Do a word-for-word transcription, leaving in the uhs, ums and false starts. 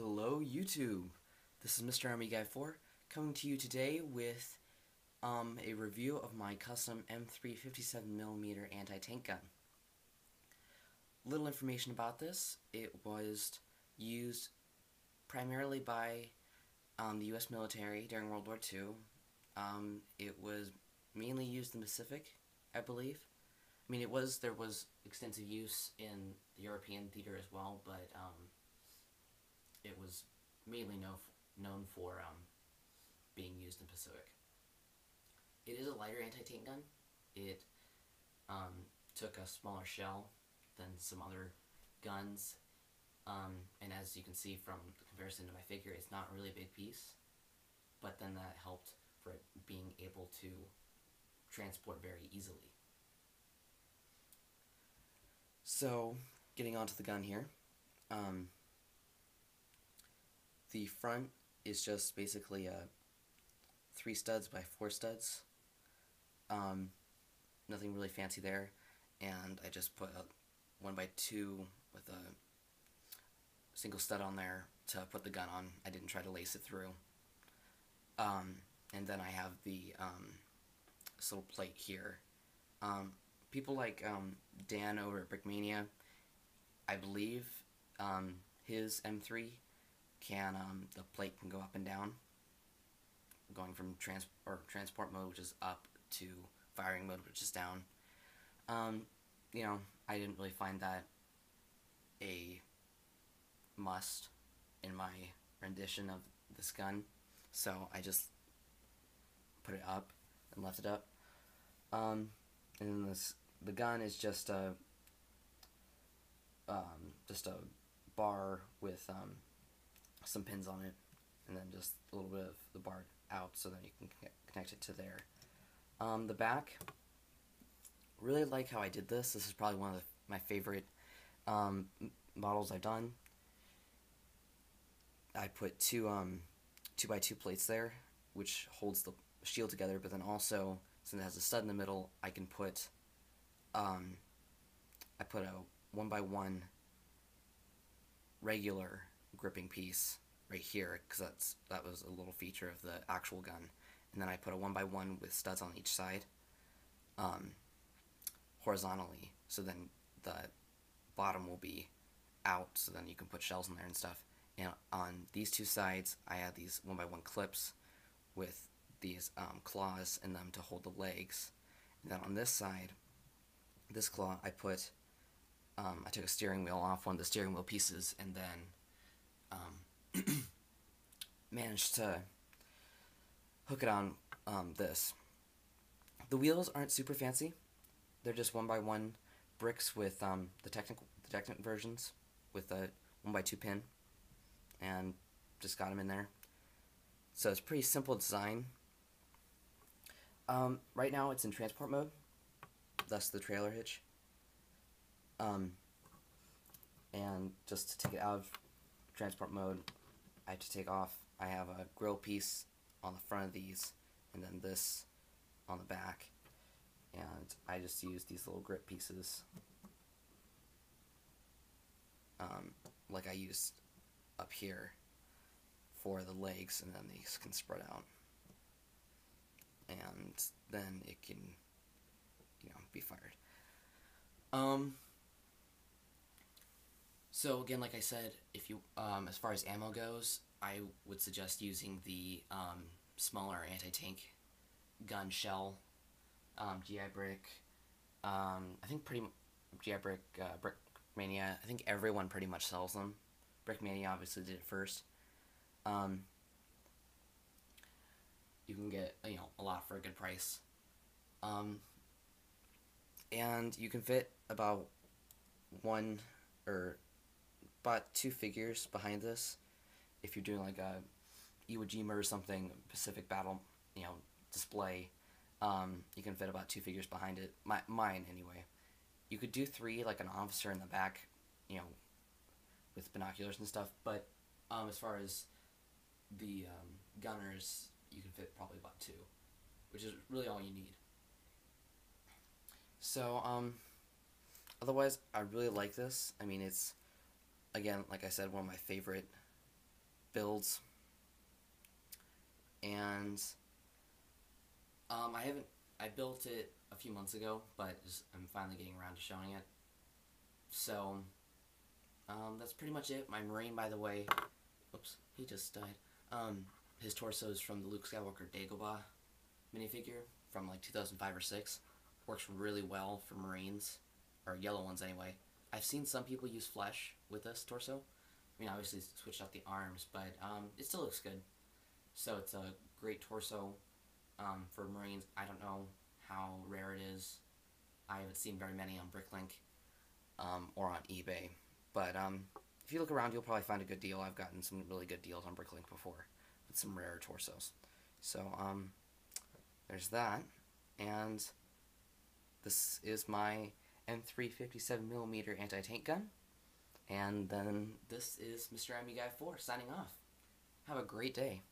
Hello YouTube, this is Mister Army Guy four coming to you today with um, a review of my custom M three fifty-seven millimeter anti-tank gun. Little information about this: it was used primarily by um, the U S military during World War Two. Um, it was mainly used in the Pacific, I believe. I mean, it was there was extensive use in the European theater as well, but um, it was mainly know, known for um, being used in the Pacific. It is a lighter anti-tank gun. It um, took a smaller shell than some other guns, um, and as you can see from the comparison to my figure, it's not really a big piece, but then that helped for it being able to transport very easily. So, getting onto the gun here, um, the front is just basically a three studs by four studs. Um, nothing really fancy there, and I just put a one by two with a single stud on there to put the gun on. I didn't try to lace it through. Um, and then I have the um, this little plate here. Um, people like um, Dan over at Brickmania, I believe, um, his M three. Can um, the plate can go up and down, going from trans or transport mode, which is up, to firing mode, which is down. Um, you know, I didn't really find that a must in my rendition of this gun, so I just put it up and left it up. Um, and this the gun is just a um, just a bar with um. some pins on it, and then just a little bit of the bar out so that you can connect it to there. Um, the back, really like how I did this. This is probably one of the, my favorite um, models I've done. I put two um, two by two plates there, which holds the shield together, but then also, since it has a stud in the middle, I can put um, I put a one by one regular gripping piece right here, because that's that was a little feature of the actual gun, and then I put a one by one with studs on each side, um, horizontally. So then the bottom will be out, so then you can put shells in there and stuff. And on these two sides, I had these one by one clips with these um, claws in them to hold the legs. And then on this side, this claw, I put um, I took a steering wheel off one of the steering wheel pieces, and then Um, managed to hook it on um, this. The wheels aren't super fancy; they're just one by one bricks with um, the technical the technical versions with a one by two pin, and just got them in there. So it's pretty simple design. Um, right now it's in transport mode, thus the trailer hitch. Um, and just to take it out of transport mode, I have to take off. I have a grill piece on the front of these, and then this on the back, and I just use these little grip pieces, um, like I used up here for the legs, and then these can spread out, and then it can, you know, be fired. Um, So again, like I said, if you um, as far as ammo goes, I would suggest using the um, smaller anti-tank gun shell, um, G I Brick. Um, I think pretty m G I Brick, uh, Brickmania. I think everyone pretty much sells them. Brickmania obviously did it first. Um, you can get you know a lot for a good price, um, and you can fit about one or about two figures behind this. If you're doing like a Iwo Jima or something, Pacific battle, you know, display, um, you can fit about two figures behind it. My, mine, anyway. You could do three, like an officer in the back, you know, with binoculars and stuff, but um, as far as the um, gunners, you can fit probably about two, which is really all you need. So, um, otherwise, I really like this. I mean, it's, again, like I said, one of my favorite builds. And um, I haven't, I built it a few months ago, but just, I'm finally getting around to showing it. So, um, that's pretty much it. My Marine, by the way, oops, he just died. Um, his torso is from the Luke Skywalker Dagobah minifigure from like two thousand five or six. Works really well for Marines, or yellow ones anyway. I've seen some people use flesh with this torso. I mean, obviously switched out the arms, but um, it still looks good. So it's a great torso um, for Marines. I don't know how rare it is. I haven't seen very many on Bricklink um, or on eBay. But um, if you look around, you'll probably find a good deal. I've gotten some really good deals on Bricklink before with some rare torsos. So um, there's that. And this is my M three fifty-seven millimeter anti-tank gun. And then this is Mister M E Guy four signing off. Have a great day.